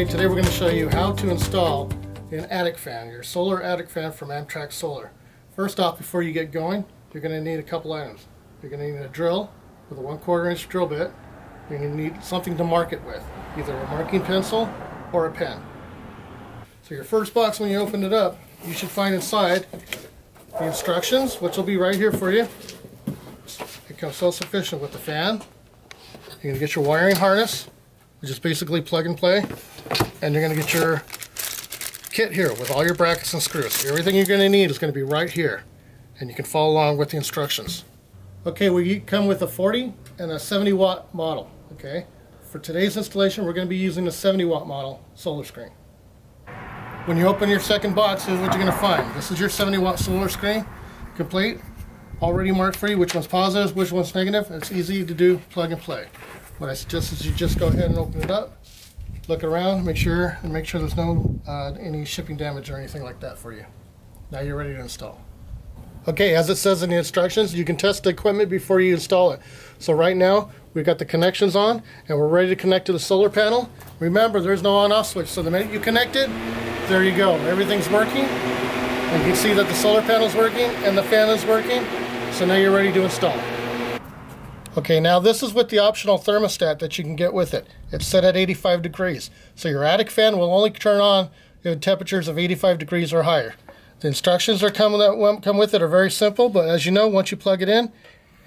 everybody. Today we're going to show you how to install an attic fan, your solar attic fan from Amtrak Solar. First off, before you get going, you're going to need a couple items. You're going to need a drill with a 1/4 inch drill bit. You're going to need something to mark it with, either a marking pencil or a pen. So your first box, when you open it up, you should find inside the instructions, which will be right here for you. It comes self-sufficient with the fan. You're going to get your wiring harness, which is basically plug and play, and you're going to get your kit here with all your brackets and screws. Everything you're going to need is going to be right here, and you can follow along with the instructions. Okay, we come with a 40 and a 70 watt model. Okay, for today's installation we're going to be using a 70 watt model solar screen. When you open your second box, here's what you're going to find. This is your 70 watt solar screen, complete, already marked for you, which one's positive, which one's negative. It's easy to do, plug and play. What I suggest is you just go ahead and open it up, look around, make sure there's no any shipping damage or anything like that for you. Now you're ready to install. Okay, as it says in the instructions, you can test the equipment before you install it. So right now, we've got the connections on, and we're ready to connect to the solar panel. Remember, there's no on-off switch, so the minute you connect it, there you go. Everything's working, and you can see that the solar panel's working, and the fan is working, so now you're ready to install. Okay, now this is with the optional thermostat that you can get with it. It's set at 85 degrees. So your attic fan will only turn on at temperatures of 85 degrees or higher. The instructions that come with it are very simple, but as you know, once you plug it in,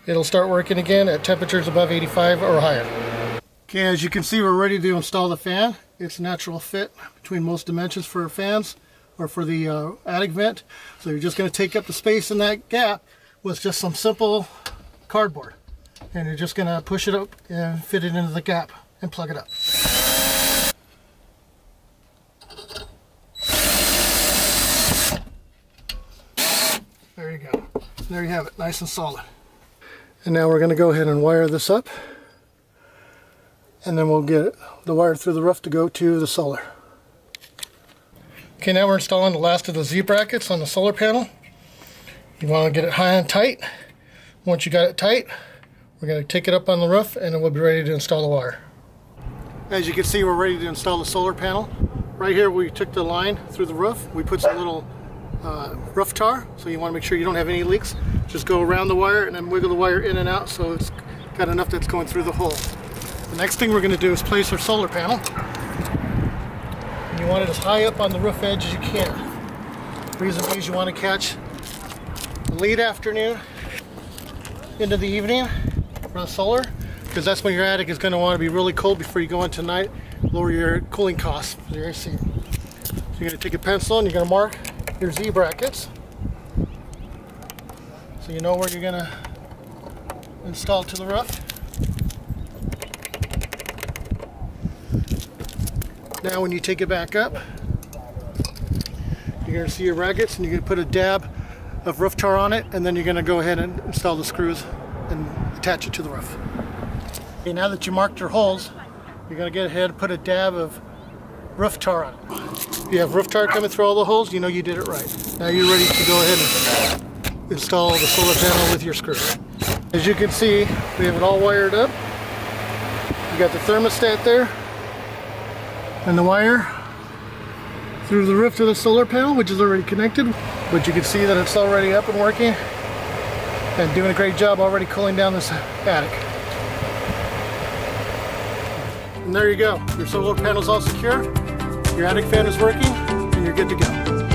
it'll start working again at temperatures above 85 or higher. Okay, as you can see, we're ready to install the fan. It's a natural fit between most dimensions for fans or for the attic vent. So you're just going to take up the space in that gap with just some simple cardboard. And you're just going to push it up and fit it into the gap and plug it up. There you go. There you have it, nice and solid. And now we're going to go ahead and wire this up. And then we'll get the wire through the roof to go to the solar. Okay, now we're installing the last of the Z brackets on the solar panel. You want to get it high and tight. Once you got it tight, we're going to take it up on the roof and then we'll be ready to install the wire. As you can see, we're ready to install the solar panel. Right here we took the line through the roof. We put some little roof tar, so you want to make sure you don't have any leaks. Just go around the wire and then wiggle the wire in and out so it's got enough that's going through the hole. The next thing we're going to do is place our solar panel. And you want it as high up on the roof edge as you can. The reason is you want to catch the late afternoon into the evening for the solar, because that's when your attic is going to want to be really cold before you go in tonight. Lower your cooling costs. You're going to see. So you're going to take a pencil and you're going to mark your Z brackets, so you know where you're going to install to the roof. Now when you take it back up, you're going to see your brackets and you're going to put a dab of roof tar on it, and then you're going to go ahead and install the screws and attach it to the roof. Okay, now that you marked your holes, you're going to get ahead and put a dab of roof tar on it. If you have roof tar coming through all the holes, you know you did it right. Now you're ready to go ahead and install the solar panel with your screws. As you can see, we have it all wired up. You got the thermostat there and the wire through the roof to the solar panel, which is already connected, but you can see that it's already up and working and doing a great job already cooling down this attic. And there you go. Your solar panel's all secure, your attic fan is working, and you're good to go.